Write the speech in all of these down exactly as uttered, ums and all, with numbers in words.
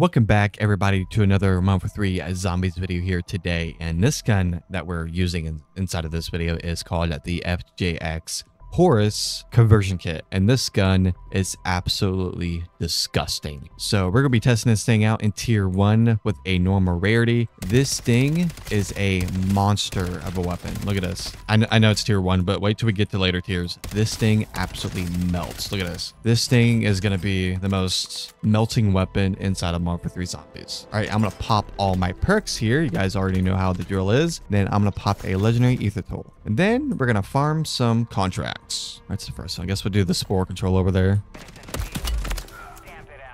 Welcome back, everybody, to another Modern Warfare three Zombies video here today. And this gun that we're using in, inside of this video is called the F J X Horus conversion kit, and this gun is absolutely disgusting. So we're gonna be testing this thing out in tier one with a normal rarity. This thing is a monster of a weapon. Look at this. I, kn I know it's tier one, but wait till we get to later tiers. This thing absolutely melts. Look at this. This thing is gonna be the most melting weapon inside of Modern Warfare three Zombies. All right, I'm gonna pop all my perks here. You guys already know how the drill is. Then I'm gonna pop a legendary ether tool, and then we're gonna farm some contracts. That's the first one. I guess we'll do the spore control over there.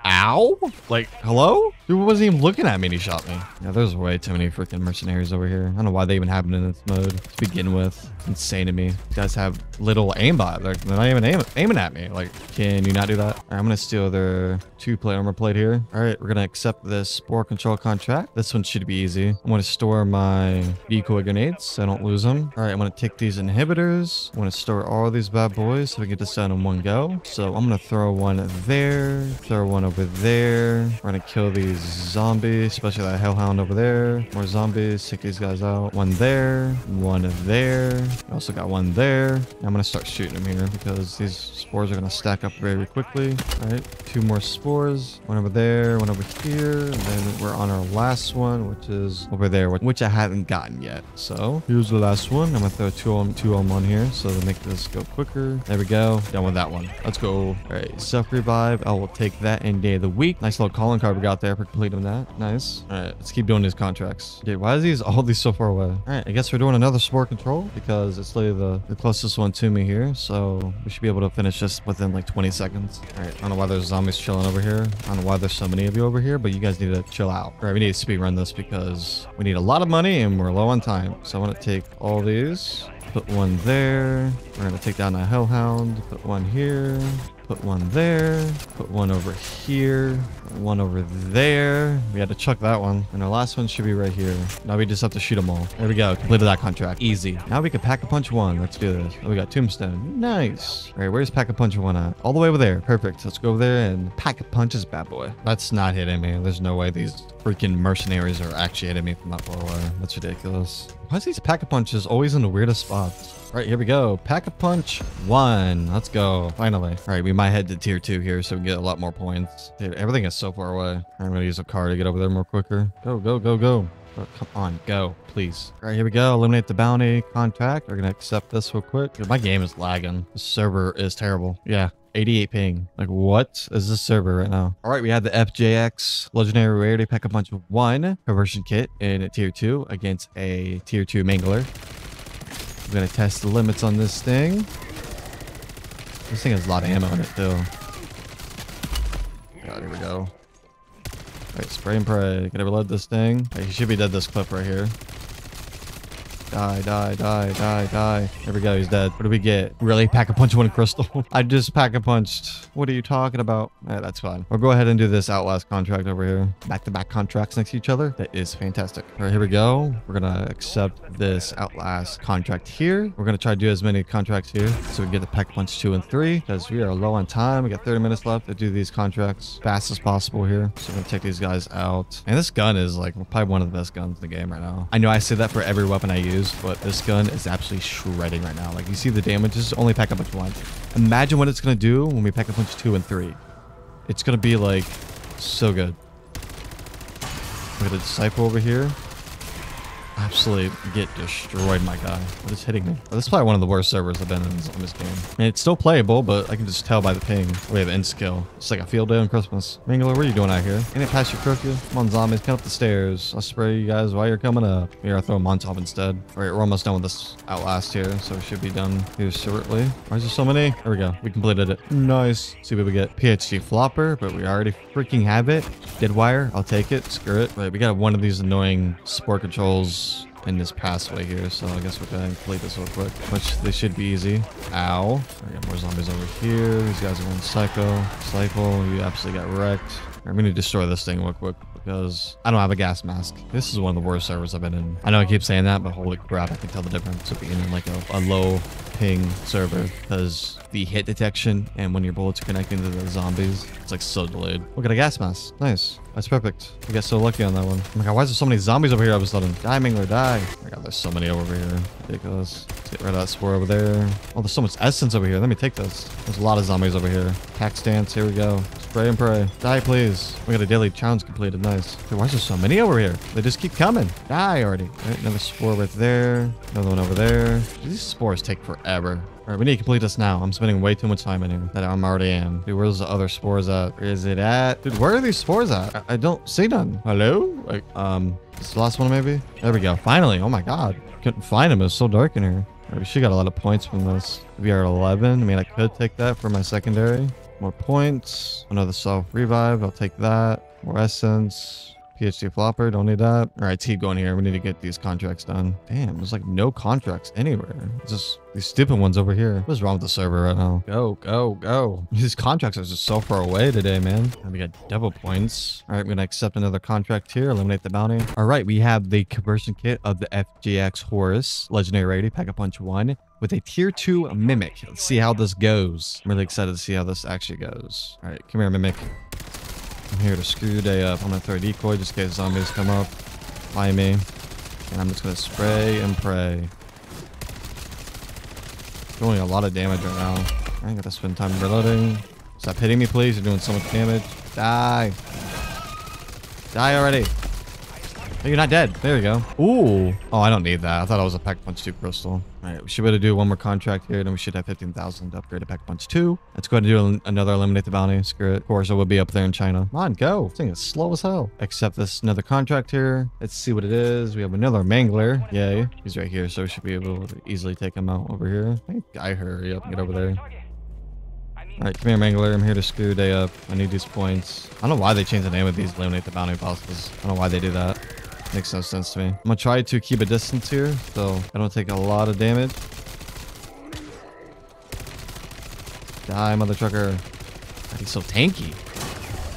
Ow! Like, hello? Dude wasn't even looking at me and he shot me. Yeah, there's way too many freaking mercenaries over here. I don't know why they even happen in this mode to begin with. It's insane to me. You guys have little aimbot. They're, they're not even aim aiming at me. Like, can you not do that? All right, I'm gonna steal their two-plate armor plate here. All right, we're gonna accept this spore control contract. This one should be easy. I'm gonna store my decoy grenades so I don't lose them. All right, I'm gonna take these inhibitors. I'm gonna store all these bad boys so we can get this done in one go. So I'm gonna throw one there, throw one over there. We're gonna kill these zombies, especially that hellhound over there. More zombies, take these guys out. One there, one there. I also got one there. I'm gonna start shooting them here because these spores are gonna stack up very quickly. All right, two more spores. One over there, one over here. And then we're on our last one, which is over there, which I haven't gotten yet. So here's the last one. I'm gonna throw two of them, two of them on here so to make this go quicker. There we go. Done with that one. Let's go. All right, self revive. I will take that any day of the week. Nice little calling card we got there for completing that. Nice. All right, let's keep doing these contracts. Dude, why is these all these so far away? All right, I guess we're doing another spore control because it's literally the, the closest one to me here. So we should be able to finish this within like twenty seconds. All right, I don't know why there's zombies chilling over here. I don't know why there's so many of you over here, but you guys need to chill out. All right, we need to speedrun this because we need a lot of money and we're low on time. So I want to take all these, put one there. We're going to take down a hellhound, put one here. Put one there, put one over here, one over there. We had to chuck that one. And our last one should be right here. Now we just have to shoot them all. There we go. Completed that contract. Easy. Now we can Pack-a-Punch one. Let's do this. Oh, we got Tombstone. Nice. All right, where's Pack-a-Punch one at? All the way over there. Perfect. Let's go over there and Pack-a-Punch this bad boy. That's not hitting me. There's no way these freaking mercenaries are actually hitting me from that far away. That's ridiculous. Why is these Pack-a-Punches always in the weirdest spots? All right, here we go. Pack-a-Punch one. Let's go. Finally. All right, we might head to tier two here so we can get a lot more points. Dude, everything is so far away. I'm going to use a car to get over there more quicker. Go, go, go, go. Oh, come on, go, please. All right, here we go. Eliminate the bounty contract. We're going to accept this real quick. Dude, my game is lagging. The server is terrible. Yeah. eighty-eight ping. Like, what is this server right now? All right, we had the F J X legendary rarity Pack-a-Punch one conversion kit in a tier two against a tier two mangler. I'm gonna test the limits on this thing. This thing has a lot of ammo in it though. God, here we go. All right, spray and pray. Gotta reload this thing. All right, he should be dead this clip right here. Die, die, die, die, die. There we go, he's dead. What do we get? Really? Pack-a-Punch one crystal? I just Pack-a-Punched. What are you talking about? All right, that's fine. We'll go ahead and do this Outlast contract over here. Back-to-back contracts next to each other. That is fantastic. All right, here we go. We're gonna accept this Outlast contract here. We're gonna try to do as many contracts here so we can get the Pack-a-Punch two and three because we are low on time. We got thirty minutes left to do these contracts fast as possible here. So we're gonna take these guys out. And this gun is like probably one of the best guns in the game right now. I know I say that for every weapon I use, but this gun is absolutely shredding right now. Like, you see the damage. This is only Pack-a-Punch one. Imagine what it's gonna do when we Pack-a-Punch two and three. It's gonna be like so good. We got a disciple over here. Absolutely get destroyed, my guy. What is hitting me? Oh, this is probably one of the worst servers I've been in on this game. And it's still playable, but I can just tell by the ping. We have end skill. It's like a field day on Christmas. Mangler, what are you doing out here? Ain't it past your crooked? Come on, zombies, come up the stairs. I'll spray you guys while you're coming up. Here, I'll throw a Molotov instead. All right, we're almost done with this Outlast here, so we should be done here shortly. Why is there so many? There we go. We completed it. Nice. See what we get. P H D Flopper, but we already freaking have it. Deadwire, I'll take it. Screw it. All right, we got one of these annoying sport controls in this pathway here, so I guess we're gonna complete this real quick, which they should be easy. Ow. I got more zombies over here. These guys are going psycho. Cycle, you absolutely got wrecked. I'm gonna destroy this thing real quick. because I don't have a gas mask. This is one of the worst servers I've been in. I know I keep saying that, but holy crap, I can tell the difference between in like a, a low ping server because the hit detection and when your bullets are connecting to the zombies, it's like so delayed. Look at a gas mask. Nice. That's perfect. I got so lucky on that one. Oh my god, why is there so many zombies over here all of a sudden? Die, Mingler, die. Oh my god, there's so many over here. Ridiculous. Let's get rid of that spore over there. Oh, there's so much essence over here. Let me take this. There's a lot of zombies over here. Tac Stance, here we go. Spray and pray. Die, please. We got a daily challenge completed. Nice. Dude, why is there so many over here? They just keep coming. Die already. All right, another spore right there. Another one over there. These spores take forever. All right, we need to complete this now. I'm spending way too much time in here that I'm already am. Dude, where's the other spores at? Is it at? Dude, where are these spores at? I, I don't see none. Hello? I, um, this is the last one maybe? There we go. Finally. Oh my god. Couldn't find him. It was so dark in here. All right, she got a lot of points from this. V R eleven. I mean, I could take that for my secondary. More points. Another self revive. I'll take that. More essence. P H D Flopper, don't need that. All right, keep going here. We need to get these contracts done. Damn, there's like no contracts anywhere. It's just these stupid ones over here. What's wrong with the server right now? Go, go, go. These contracts are just so far away today, man. And we got double points. All right, I'm gonna accept another contract here. Eliminate the bounty. All right, we have the conversion kit of the F J X Horus, legendary rarity, pack a punch one, with a tier two mimic. Let's see how this goes. I'm really excited to see how this actually goes. All right, come here, mimic. I'm here to screw day up. I'm going to throw a decoy just in case zombies come up by me. And I'm just going to spray and pray. Doing a lot of damage right now. I got to spend time reloading. Stop hitting me, please. You're doing so much damage. Die. Die already. Oh, you're not dead. There we go. Ooh. Oh, I don't need that. I thought I was a Pack Punch two crystal. All right, we should be able to do one more contract here, and we should have fifteen thousand to upgrade to Pack Punch two. Let's go ahead and do another Eliminate the Bounty. Screw it. Of course, it will be up there in China. Come on, go. This thing is slow as hell. Accept this another contract here. Let's see what it is. We have another Mangler. Yay. He's right here, so we should be able to easily take him out over here. I think I hurry up and get over there. All right, come here, Mangler. I'm here to screw day up. I need these points. I don't know why they changed the name of these Eliminate the Bounty bosses. I don't know why they do that. Makes no sense to me. I'm gonna try to keep a distance here, so I don't take a lot of damage. Die, mother trucker. God, he's so tanky.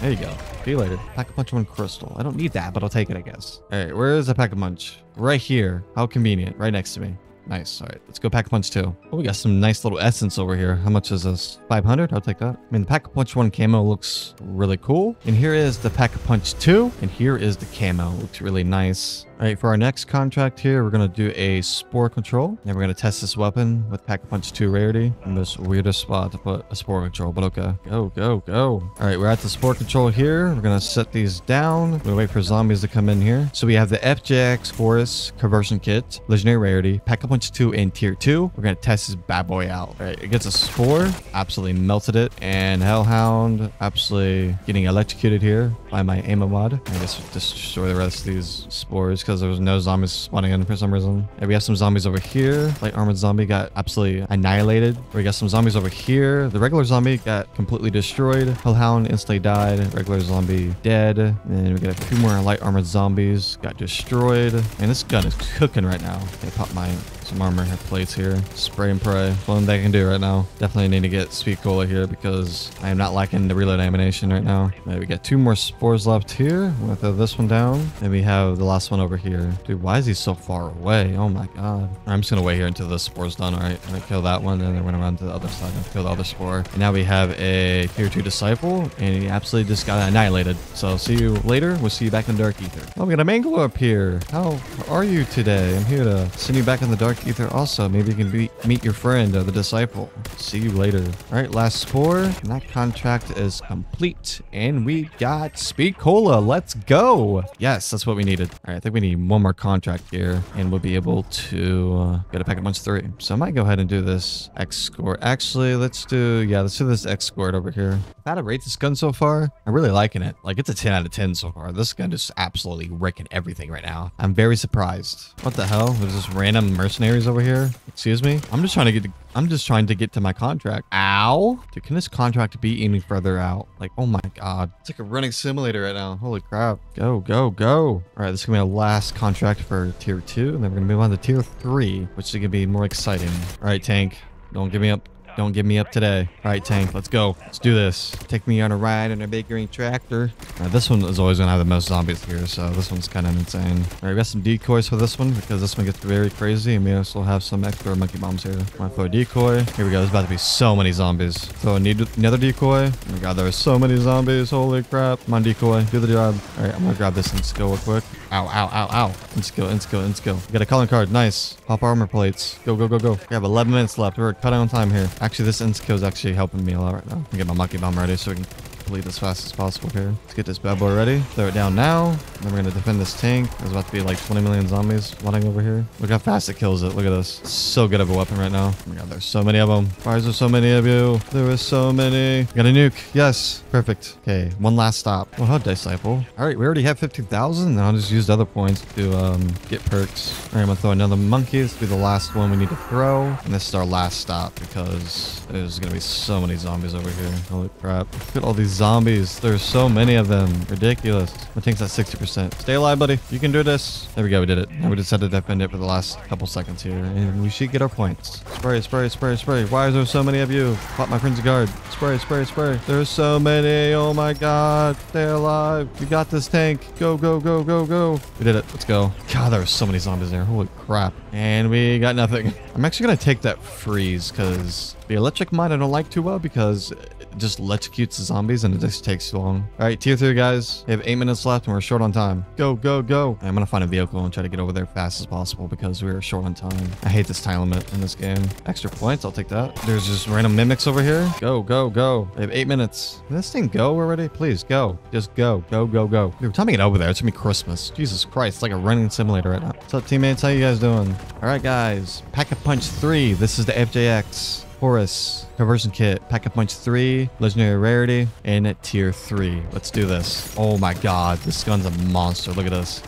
There you go. See you later. Pack a punch one crystal. I don't need that, but I'll take it, I guess. All right, where is the pack a punch? Right here. How convenient. Right next to me. Nice. All right, let's go Pack-a-Punch two. Oh, we got some nice little essence over here. How much is this? five hundred? I'll take that. I mean, the Pack-a-Punch one camo looks really cool. And here is the Pack-a-Punch two. And here is the camo. Looks really nice. All right, for our next contract here, we're going to do a spore control. And we're going to test this weapon with Pack-a-Punch two rarity. In this weirdest spot to put a spore control, but okay. Go, go, go. All right, we're at the spore control here. We're going to set these down. We'll wait for zombies to come in here. So we have the F J X Horus conversion kit, legendary rarity, Pack-a-Punch two in tier two. We're gonna test this bad boy out. All right, it gets a spore, absolutely melted it, and Hellhound absolutely getting electrocuted here by my aim mod. I guess we'll destroy the rest of these spores because there was no zombies spawning in for some reason. And we have some zombies over here. Light armored zombie got absolutely annihilated. We got some zombies over here. The regular zombie got completely destroyed. Hellhound instantly died. Regular zombie dead. And we got a few more light armored zombies got destroyed. And this gun is cooking right now. They pop my some armor plates here. Spray and pray. That's one thing I can do right now. Definitely need to get Speed Cola here because I am not liking the reload animation right now. Right, we got two more spores left here. I'm gonna throw this one down. And we have the last one over here. Dude, why is he so far away? Oh my god. I'm just gonna wait here until the spore's done. All right, I'm gonna kill that one and then we're gonna run to the other side and kill the other spore. And now we have a tier two disciple and he absolutely just got annihilated. So see you later. We'll see you back in the dark ether. Oh, we got a Mangler up here. How are you today? I'm here to send you back in the dark ether also. Maybe you can be, meet your friend or the disciple. See you later. All right, last spore. And that contract is complete. And we got Speed Cola. Let's go. Yes, that's what we needed. All right, I think we need one more contract here. And we'll be able to uh, get a pack of bunch three. So I might go ahead and do this X score. Actually, let's do, yeah, let's do this X score over here. How to rate this gun so far? I'm really liking it. Like, it's a ten out of ten so far. This gun is absolutely wrecking everything right now. I'm very surprised. What the hell? There's this random mercenary over here. Excuse me. I'm just trying to get to, I'm just trying to get to my contract. Ow. Dude, can this contract be any further out? Like, oh my god. It's like a running simulator right now. Holy crap. Go, go, go. All right, this is gonna be our last contract for tier two, and then we're gonna move on to tier three, which is gonna be more exciting. All right, tank. Don't give me up. Don't give me up today. All right, tank, let's go. Let's do this. Take me on a ride in a big green tractor. Now, this one is always going to have the most zombies here, so this one's kind of insane. All right, we got some decoys for this one because this one gets very crazy, and we also have some extra monkey bombs here. One for a decoy. Here we go. There's about to be so many zombies. So I need another decoy. Oh my god, there are so many zombies. Holy crap. Come on, decoy. Do the job. All right, I'm going to grab this and skill real quick. Ow, ow, ow, ow. And skill, and skill, and skill. We got a calling card. Nice. Pop armor plates. Go, go, go, go. We have eleven minutes left. We're cutting on time here. Actually, this end skill is actually helping me a lot right now. I get my monkey bomb ready so we can complete as fast as possible here. Let's get this bad boy ready. Throw it down now. Then we're going to defend this tank. There's about to be like twenty million zombies running over here. Look how fast it kills it. Look at this. So good of a weapon right now. Oh my god, there's so many of them. Why is there so many of you? There is so many. Got a nuke. Yes. Perfect. Okay. One last stop. Well, how disciple. All right. We already have fifteen thousand. Now I'll just use the other points to um, get perks. All right. I'm going to throw another monkey. This will be the last one we need to throw. And this is our last stop because there's going to be so many zombies over here. Holy crap. Look at all these zombies. There's so many of them. Ridiculous. My tank's at sixty percent. Stay alive, buddy. You can do this. There we go. We did it. Now we just had to defend it for the last couple seconds here, and we should get our points. Spray, spray, spray, spray. Why is there so many of you? Pop my Frenzy Guard. Spray, spray, spray. There's so many. Oh my god. Stay alive. We got this tank. Go, go, go, go, go. We did it. Let's go. God, there were so many zombies there. Holy crap. And we got nothing. I'm actually going to take that freeze because the electric mine I don't like too well because it just electrocutes the zombies and it just takes too long. All right, tier three, guys. We have eight minutes left and we're short on time. Go, go, go. I'm going to find a vehicle and try to get over there fast as possible because we're short on time. I hate this time limit in this game. Extra points. I'll take that. There's just random mimics over here. Go, go, go. We have eight minutes. Can this thing go already? Please go. Just go, go, go, go. Dude, time to get over there. It's going to be Christmas. Jesus Christ. It's like a running simulator right now. What's up, teammates? How you guys doing? All right, guys. Pack-a-Punch three. This is the F J X Horus conversion kit, Pack-a-Punch three, legendary rarity, and at tier three. Let's do this. Oh my god, this gun's a monster. Look at this.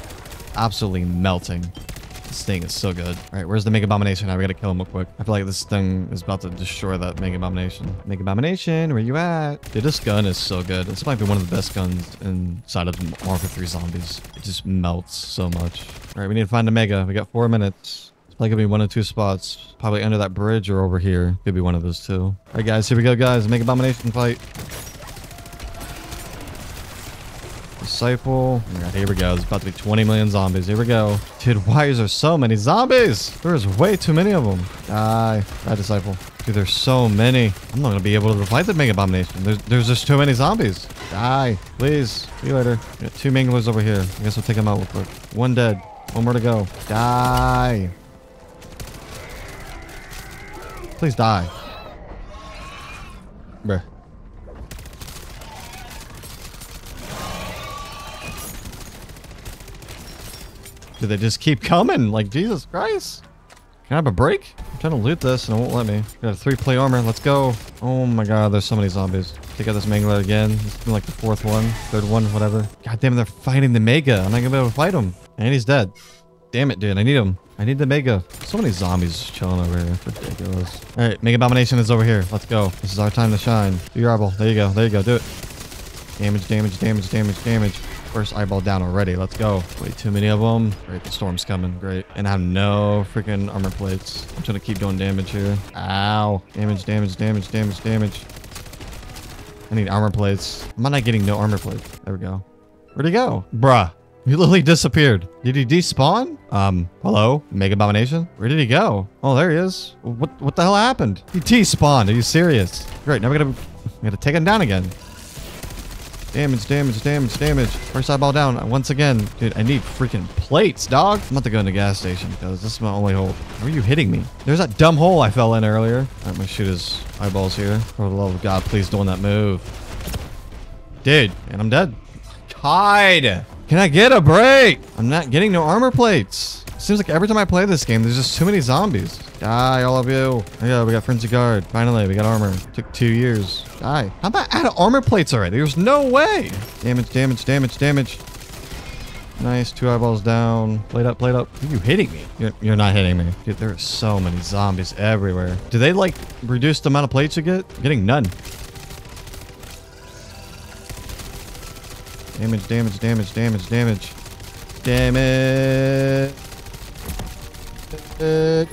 Absolutely melting. This thing is so good. All right, where's the Mega Abomination? Now we gotta kill him real quick. I feel like this thing is about to destroy that Mega Abomination. Mega Abomination, where you at? Dude, this gun is so good. This might be one of the best guns inside of Modern Warfare three zombies. It just melts so much. All right, we need to find a Mega. We got four minutes. That could be one of two spots, probably under that bridge or over here. Could be one of those two. All right, guys, here we go, guys. Mega Abomination fight. Disciple. All right, here we go. It's about to be twenty million zombies. Here we go. Dude, why is there so many zombies? There's way too many of them. Die. Die, Disciple. Dude, there's so many. I'm not going to be able to fight the Mega Abomination. There's, there's just too many zombies. Die. Please. See you later. We got two manglers over here. I guess we'll take them out real quick. One dead. One more to go. Die. Please die. Bruh. Do they just keep coming? Like, Jesus Christ. Can I have a break? I'm trying to loot this and it won't let me. Got a three-plate armor. Let's go. Oh my god, there's so many zombies. Take out this mangler again. It's been like the fourth one, third one, whatever. God damn, they're fighting the Mega. I'm not gonna be able to fight him. And he's dead. Damn it, dude. I need him. I need the Mega. So many zombies chilling over here. Ridiculous. All right, Mega Abomination is over here. Let's go. This is our time to shine. Do your eyeball. There you go. There you go. Do it. Damage, damage, damage, damage, damage. First eyeball down already. Let's go. Way too many of them. Great. The storm's coming. Great. And I have no freaking armor plates. I'm trying to keep doing damage here. Ow. Damage, damage, damage, damage, damage. I need armor plates. Am I not getting no armor plate? There we go. Where'd he go? Bruh. He literally disappeared. Did he despawn? Um, hello? Mega Abomination? Where did he go? Oh, there he is. What what the hell happened? He despawned. Are you serious? Great, now we gotta, we gotta take him down again. Damage, damage, damage, damage. First eyeball down once again. Dude, I need freaking plates, dog. I'm about to go in the gas station because this is my only hope. Why are you hitting me? There's that dumb hole I fell in earlier. All right, I'm gonna shoot his eyeballs here. For the love of God, please don't that move. Dude, and I'm dead. Hide. Can I get a break? I'm not getting no armor plates. Seems like every time I play this game, there's just too many zombies. Die, all of you. Yeah, we got Frenzy Guard. Finally, we got armor. Took two years. Die. How about out of armor plates already? There's no way. Damage, damage, damage, damage. Nice. Two eyeballs down. Plate up, plate up. Are you hitting me? You're, you're not hitting me. Dude, there are so many zombies everywhere. Do they, like, reduce the amount of plates you get? I'm getting none. Damage, damage, damage, damage, damage. Damage.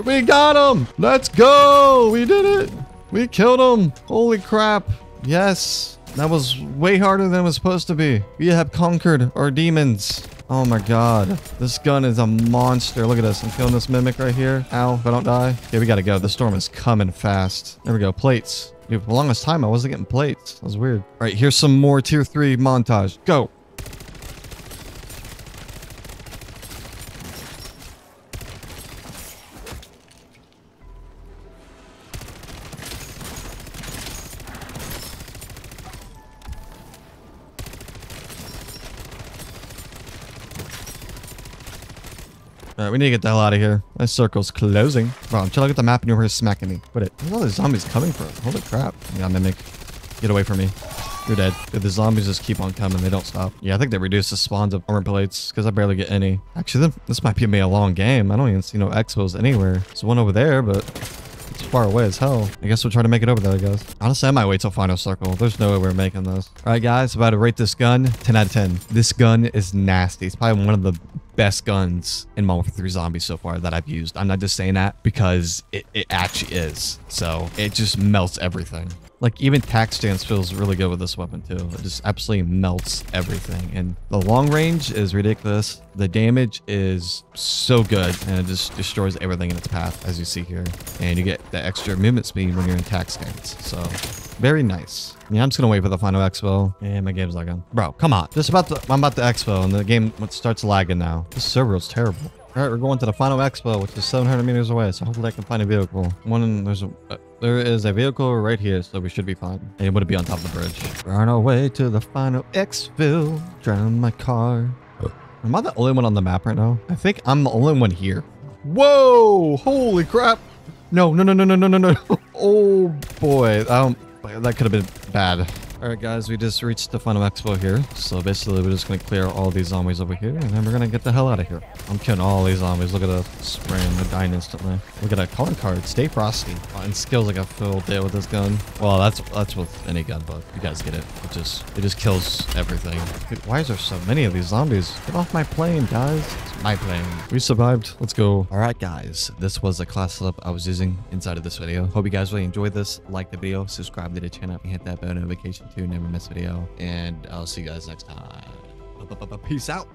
We got him! Let's go! We did it! We killed him! Holy crap! Yes! That was way harder than it was supposed to be. We have conquered our demons. Oh my god. This gun is a monster. Look at this. I'm killing this mimic right here. Ow, if I don't die. Okay, we gotta go. The storm is coming fast. There we go. Plates. Dude, for the longest time, I wasn't getting plates. That was weird. All right, here's some more tier three montage. Go! Alright, we need to get the hell out of here. That circle's closing. Bro, until I get the map and you're here smacking me. What it? Where's all the zombies coming from? Holy crap. Yeah, mimic. Get away from me. You're dead. Dude, the zombies just keep on coming. They don't stop. Yeah, I think they reduced the spawns of armor plates because I barely get any. Actually, this might be a long game. I don't even see no expos anywhere. There's one over there, but it's far away as hell. I guess we'll try to make it over there, guys. Honestly, I might wait till final circle. There's no way we're making this. Alright, guys. About to rate this gun. ten out of ten. This gun is nasty. It's probably one of the best guns in Modern Warfare three Zombies so far that I've used. I'm not just saying that because it, it actually is. So it just melts everything. Like even Tac Stance feels really good with this weapon too. It just absolutely melts everything. And the long range is ridiculous. The damage is so good and it just destroys everything in its path as you see here. And you get the extra movement speed when you're in Tac Stance. So very nice. Yeah, I'm just gonna wait for the final expo. And my game's lagging. Bro, come on. Just about to, I'm about to expo and the game starts lagging now. This server is terrible. All right, we're going to the final expo, which is seven hundred meters away. So hopefully I can find a vehicle. One, there's a, uh, there is a vehicle right here, so we should be fine. And it would be on top of the bridge. We're on our way to the final expo. Drown my car. Oh. Am I the only one on the map right now? I think I'm the only one here. Whoa! Holy crap! No, no, no, no, no, no, no, no. Oh boy, I don't. That could have been bad. Alright guys, we just reached the final expo here. So basically we're just going to clear all these zombies over here. And then we're going to get the hell out of here. I'm killing all these zombies. Look at the spray and they're dying instantly. Look at that color card. Stay frosty. Oh, and skills like a full day with this gun. Well, that's that's with any gun, but you guys get it. It just, it just kills everything. Dude, why is there so many of these zombies? Get off my plane, guys. It's my plane. We survived. Let's go. Alright guys, this was the class setup I was using inside of this video. Hope you guys really enjoyed this. Like the video, subscribe to the channel, and hit that bell notification to never miss a video, and I'll see you guys next time. Peace out.